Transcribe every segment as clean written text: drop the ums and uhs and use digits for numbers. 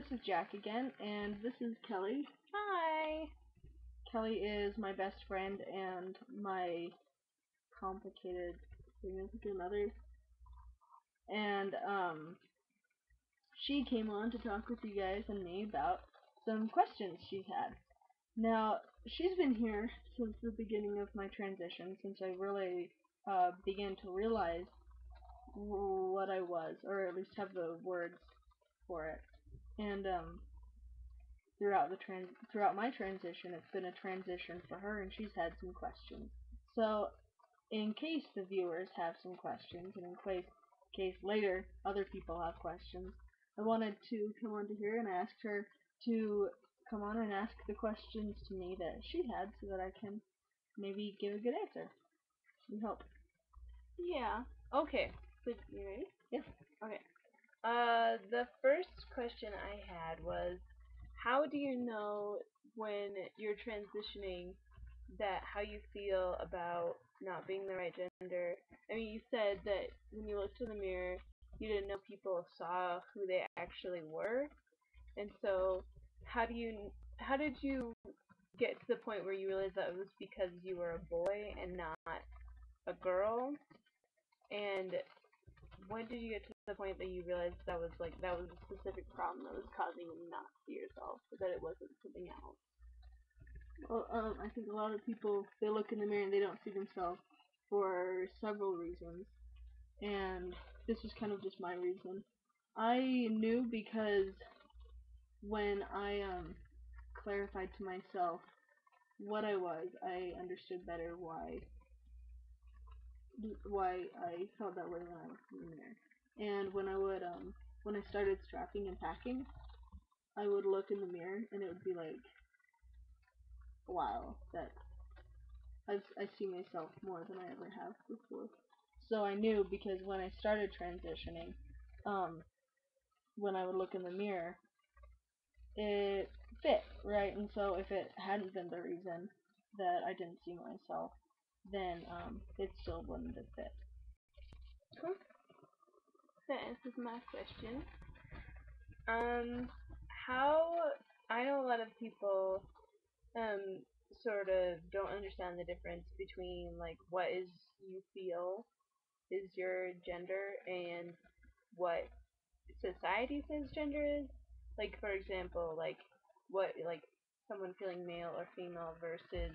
this is Jack again, and this is Kelly. Hi! Kelly is my best friend and my complicated significant other. And, she came on to talk with you guys and me about some questions she had. Now, she's been here since the beginning of my transition, since I really began to realize what I was, or at least have the words for it. And throughout my transition, it's been a transition for her, and she's had some questions. So, in case the viewers have some questions, and in case later other people have questions, I wanted to come on to here and ask her to come on and ask the questions to me that she had, so that I can maybe give a good answer. We hope. Yeah. Okay. So, you ready? Yeah. Okay. The first question I had was, how do you know when you're transitioning that how you feel about not being the right gender? I mean, you said that when you looked in the mirror, you didn't know people saw who they actually were, and so how did you get to the point where you realized that it was because you were a boy and not a girl? And when did you get to the point that you realized that was a specific problem that was causing you not to see yourself, but that it wasn't something else? Well, I think a lot of people, they look in the mirror and they don't see themselves for several reasons, and this was kind of just my reason. I knew because when I clarified to myself what I was, I understood better why I felt that way when I was in the mirror. And when I would, when I started strapping and packing, I would look in the mirror and it would be like, wow, that I see myself more than I ever have before. So I knew, because when I started transitioning, when I would look in the mirror, it fit, right? And so if it hadn't been the reason that I didn't see myself, then it still wouldn't have fit. Cool. That answers my question. I know a lot of people sort of don't understand the difference between like what is you feel is your gender and what society says gender is. Like, for example, like what, like someone feeling male or female versus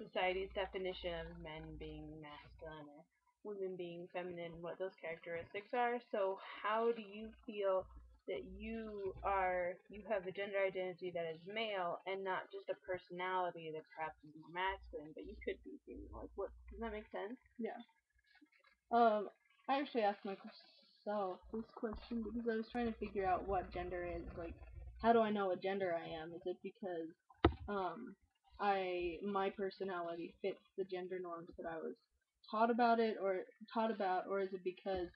society's definition of men being masculine or women being feminine, what those characteristics are. So how do you feel that you have a gender identity that is male and not just a personality that perhaps is masculine, but you could be female? Like, what, does that make sense? Yeah. I actually asked myself this question because I was trying to figure out what gender is. Like, how do I know what gender I am? Is it because my personality fits the gender norms that I was taught about, or is it because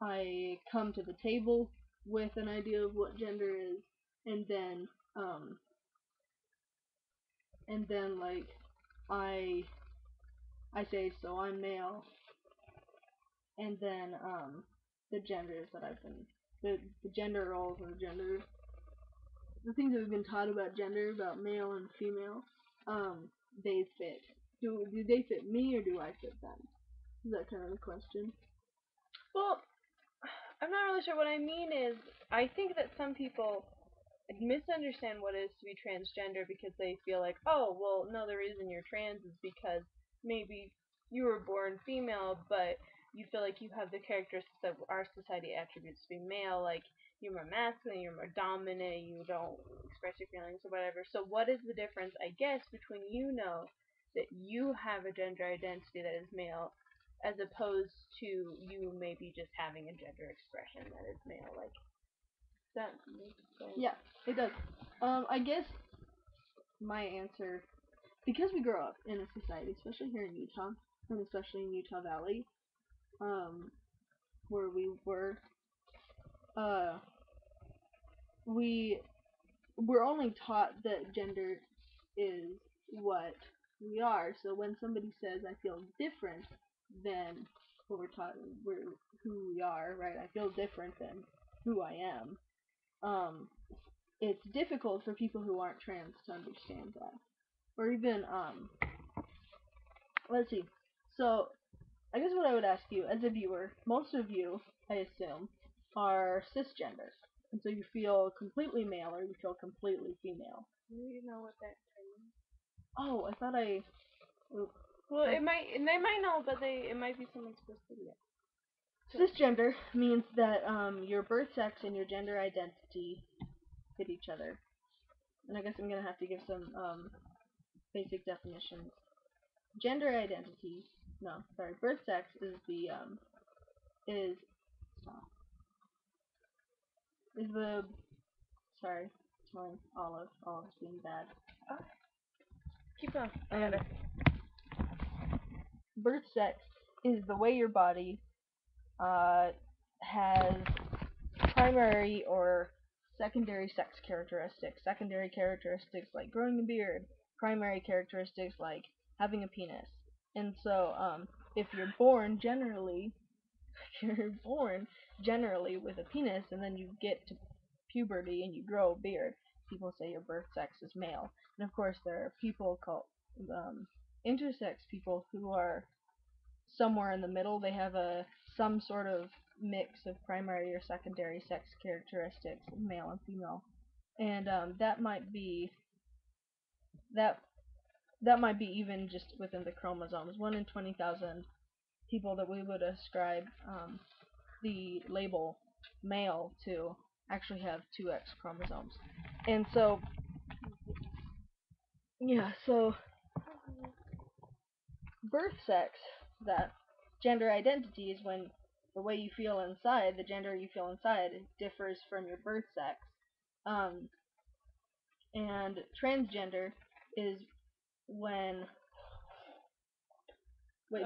I come to the table with an idea of what gender is, and then like I say, so I'm male, and then the genders that I've been, the gender roles and the things that we've been taught about gender, about male and female, they fit. Do they fit me, or do I fit them? Is that kind of the question? Well, I'm not really sure. What I mean is, I think that some people misunderstand what it is to be transgender because they feel like, oh, well, no, the reason you're trans is because maybe you were born female, but you feel like you have the characteristics that our society attributes to be male, like you're more masculine, you're more dominant, you don't express your feelings or whatever. So what is the difference, I guess, between you know that you have a gender identity that is male, as opposed to you maybe just having a gender expression that is male? Like, that makes sense? Yeah, it does. I guess my answer, because we grow up in a society, especially here in Utah, and especially in Utah Valley, where we were, we're only taught that gender is what we are. So when somebody says, I feel different than what we're taught, who we are, right? I feel different than who I am. it's difficult for people who aren't trans to understand that. Or even, let's see. So, I guess what I would ask you, as a viewer, most of you, I assume, are cisgender. And so you feel completely male or you feel completely female. Do you know what that term is? Oh, I thought I... Well, they might know, but it might be someone specific. So. Cisgender means that your birth sex and your gender identity fit each other. And I guess I'm going to have to give some basic definitions. Gender identity... No, sorry. Birth sex is the sorry, Olive's being bad. Oh. Keep on. I got it. Birth sex is the way your body has primary or secondary sex characteristics. Secondary characteristics like growing a beard. Primary characteristics like having a penis. And so, if you're born generally, with a penis, and then you get to puberty and you grow a beard, people say your birth sex is male. And of course, there are people called intersex people who are somewhere in the middle. They have some sort of mix of primary or secondary sex characteristics, male and female. And that might be even just within the chromosomes. 1 in 20,000 people that we would ascribe the label male to actually have 2X chromosomes. And so, yeah, so birth sex, that gender identity is when the way you feel inside, the gender you feel inside, differs from your birth sex. And transgender is when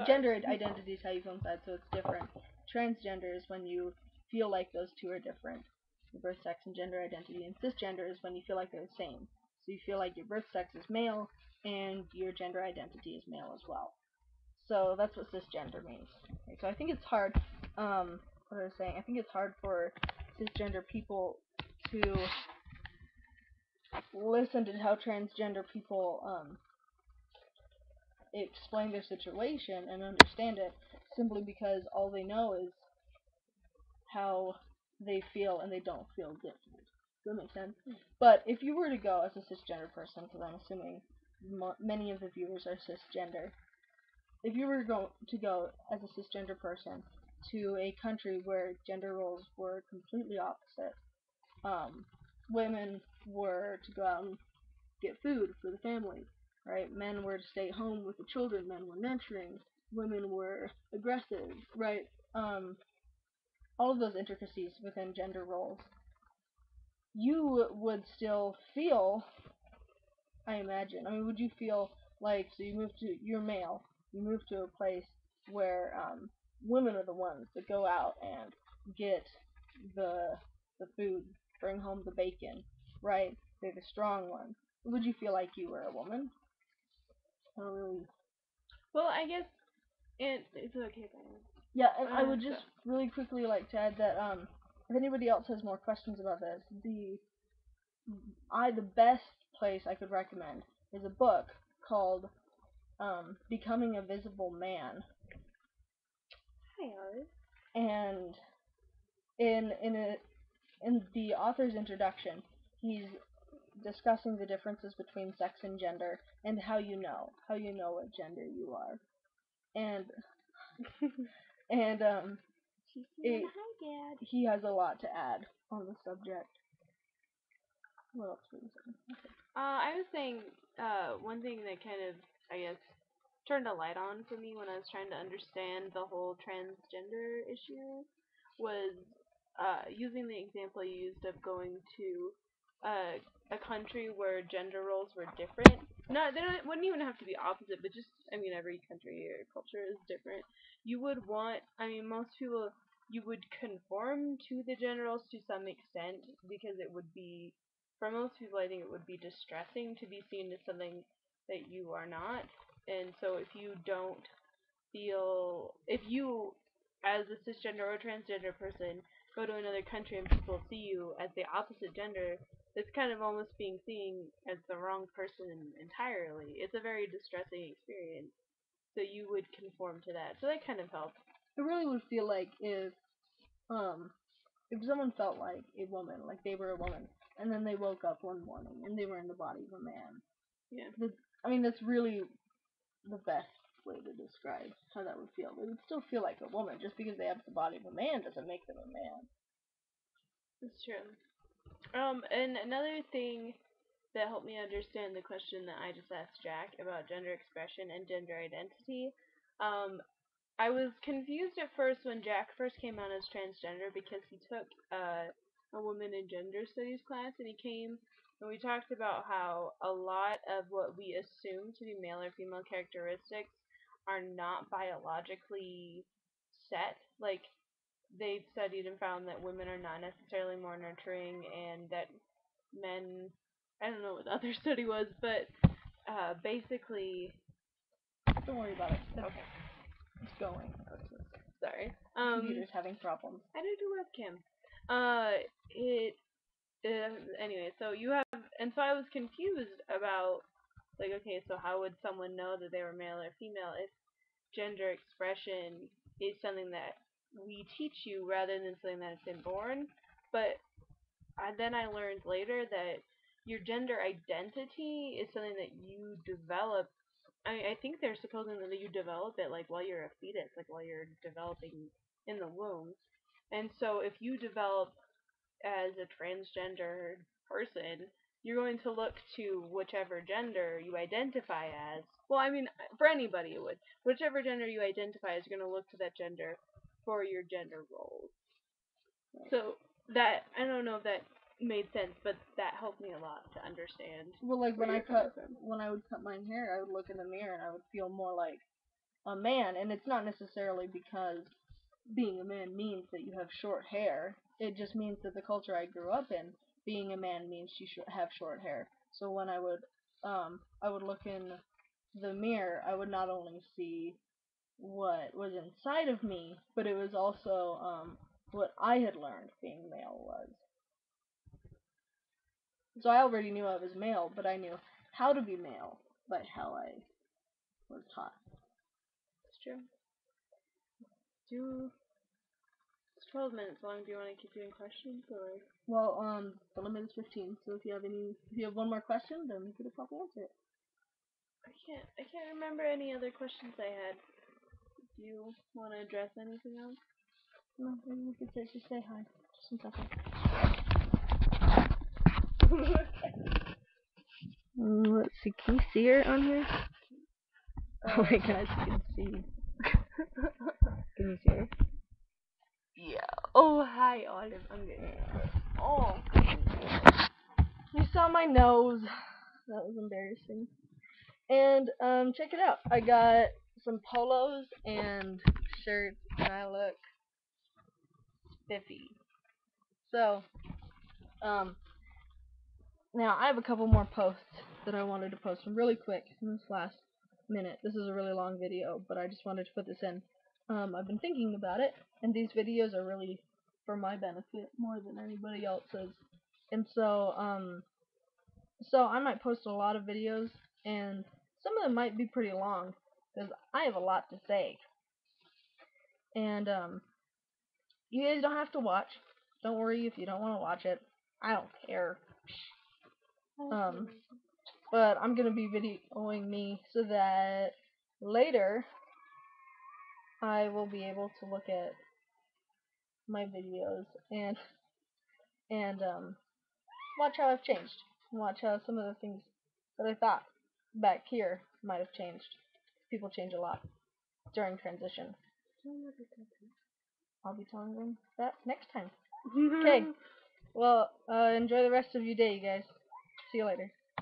gender identity is how you feel inside, so it's different. Transgender is when you feel like those two are different, your birth sex and gender identity, and cisgender is when you feel like they're the same. So you feel like your birth sex is male and your gender identity is male as well. So that's what cisgender means. Okay, so I think it's hard. What I was saying, I think it's hard for cisgender people to listen to how transgender people explain their situation and understand it, simply because all they know is how they feel and they don't feel different. Does that make sense? But if you were to go as a cisgender person, because I'm assuming many of the viewers are cisgender, if you were to go as a cisgender person to a country where gender roles were completely opposite, women were to go out and get food for the family. Right, men were to stay home with the children, men were nurturing, women were aggressive, right? All of those intricacies within gender roles. You would still feel, I imagine, I mean, would you feel like, so you move to, you're male, you move to a place where women are the ones that go out and get the food, bring home the bacon, right? They're the strong ones. Would you feel like you were a woman? Well, I guess it's okay then. Yeah, and I would just really quickly like to add that if anybody else has more questions about this, the best place I could recommend is a book called Becoming a Visible Man. Hi, Alice. And in the author's introduction, he's discussing the differences between sex and gender, and how you know what gender you are, and he has a lot to add on the subject. What else were you saying? Okay. I was saying one thing that kind of, I guess, turned a light on for me when I was trying to understand the whole transgender issue was using the example you used of going to a country where gender roles were different. No, they wouldn't even have to be opposite, but just, I mean, every country or culture is different. You would want, I mean, most people, you would conform to the gender roles to some extent, because it would be, for most people, I think it would be distressing to be seen as something that you are not. And so if you don't feel, if you, as a cisgender or transgender person, go to another country and people see you as the opposite gender, it's kind of almost being seen as the wrong person entirely. It's a very distressing experience. So you would conform to that. So that kind of helped. It really would feel like if someone felt like a woman, like they were a woman, and then they woke up one morning and they were in the body of a man. Yeah. That's really the best way to describe how that would feel. It would still feel like a woman. Just because they have the body of a man doesn't make them a man. That's true. And another thing that helped me understand the question that I just asked Jack about gender expression and gender identity. I was confused at first when Jack first came out as transgender because he took a women in gender studies class, and he came and we talked about how a lot of what we assume to be male or female characteristics are not biologically set. Like, they studied and found that women are not necessarily more nurturing, and that men, I don't know what the other study was, but basically... Don't worry about it. Okay. It's going. Sorry. Computer's having problems. I don't do webcam. Anyway, so you have... And so I was confused about, like, okay, so how would someone know that they were male or female if gender expression is something that we teach you rather than something that is inborn? But then I learned later that your gender identity is something that you develop. I think they're supposing that you develop it like while you're a fetus, like while you're developing in the womb. And so if you develop as a transgender person, you're going to look to whichever gender you identify as. Well, I mean, for anybody it would. Whichever gender you identify as, you're going to look to that gender for your gender roles. So that, I don't know if that made sense, but that helped me a lot to understand. Well, like when I would cut my hair, I would look in the mirror and I would feel more like a man, and it's not necessarily because being a man means that you have short hair. It just means that the culture I grew up in, being a man means you should have short hair. So when I would look in the mirror, I would not only see what was inside of me, but it was also what I had learned being male was. So I already knew I was male, but I knew how to be male by how I was taught. That's true. It's 12 minutes long. Do you want to keep doing questions, or? Well, the limit is 15. So if you have one more question, then we could have probably answered it. I can't remember any other questions I had. Do you want to address anything else? No, maybe we could just say hi. Just in second. Let's see, can you see her on here? Oh my gosh, you can see. Can you see her? Yeah. Oh, hi, Olive. I'm getting it. Oh. You saw my nose. That was embarrassing. And, check it out. I got some polos and shirts, and I look spiffy. So, now, I have a couple more posts that I wanted to post really quick in this last minute. This is a really long video, but I just wanted to put this in. I've been thinking about it, and these videos are really for my benefit more than anybody else's. And so, so I might post a lot of videos, and some of them might be pretty long, because I have a lot to say. And, you guys don't have to watch. Don't worry if you don't want to watch it. I don't care. But I'm gonna be videoing me so that later I will be able to look at my videos and watch how I've changed, watch how some of the things that I thought back here might have changed. People change a lot during transition. I'll be telling them that next time. Okay. Well, enjoy the rest of your day, you guys. See you later.